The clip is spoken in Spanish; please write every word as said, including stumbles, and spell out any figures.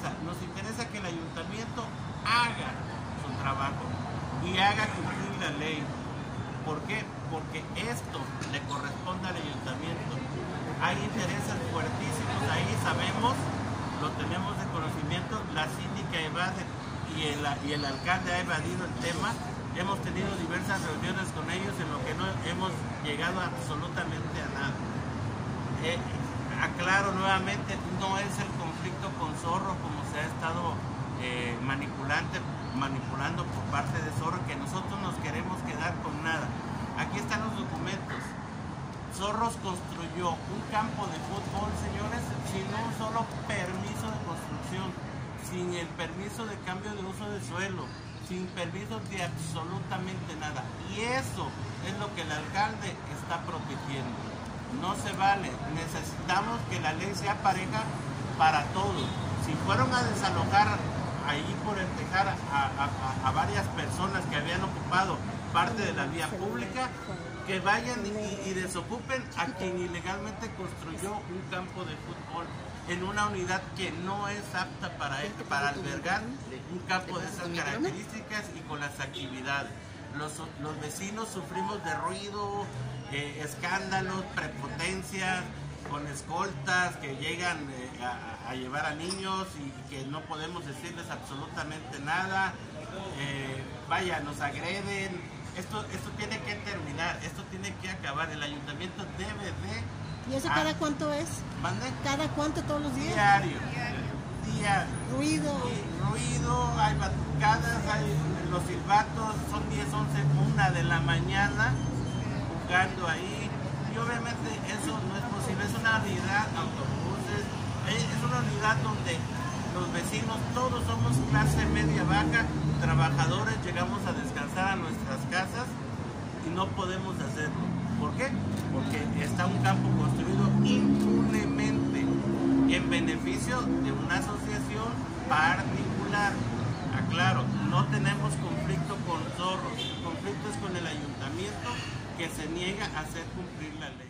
interesa, nos interesa que el ayuntamiento haga su trabajo y haga cumplir la ley. ¿Por qué? Porque esto le corresponde al ayuntamiento. Hay intereses fuertísimos ahí, sabemos, lo tenemos de conocimiento, la síndica evade y el, y el alcalde ha evadido el tema. Hemos tenido diversas reuniones con ellos en lo que no hemos llegado absolutamente a nada. Eh, aclaro nuevamente, no es el conflicto con Zorro como se ha estado eh, manipulante, manipulando por parte de Zorro, que nosotros nos queremos quedar con nada. Aquí están los documentos. Zorros construyó un campo de fútbol, señores, sin un solo permiso de construcción, sin el permiso de cambio de uso de suelo, sin permisos de absolutamente nada. Y eso es lo que el alcalde está protegiendo. No se vale. Necesitamos que la ley sea pareja para todos. Si fueron a desalojar ahí por el tejar a, a, a varias personas que habían ocupado parte de la vía pública, que vayan y, y desocupen a quien ilegalmente construyó un campo de fútbol en una unidad que no es apta para, este, para albergar un campo de esas características y con las actividades. Los, los vecinos sufrimos de ruido, eh, escándalos, prepotencias, con escoltas que llegan eh, a, a llevar a niños y que no podemos decirles absolutamente nada. Eh, vaya, nos agreden. Esto, esto tiene que terminar, esto tiene que acabar. El ayuntamiento debe de... ¿Y eso cada cuánto es? ¿Mande? ¿Cada cuánto? ¿Todos los días? Diario. Diario. Diario. Ruido. Ruido, hay batucadas, hay los silbatos, son diez, once, una de la mañana jugando ahí. Y obviamente eso no es posible, es una unidad de autobuses, es una unidad donde los vecinos, todos somos clase media baja, trabajadores, llegamos a descansar a nuestras casas y no podemos hacerlo. ¿Por qué? Porque está un campo construido impunemente en beneficio de una asociación particular. Aclaro, no tenemos conflicto con Zorro, el conflicto es con el ayuntamiento que se niega a hacer cumplir la ley.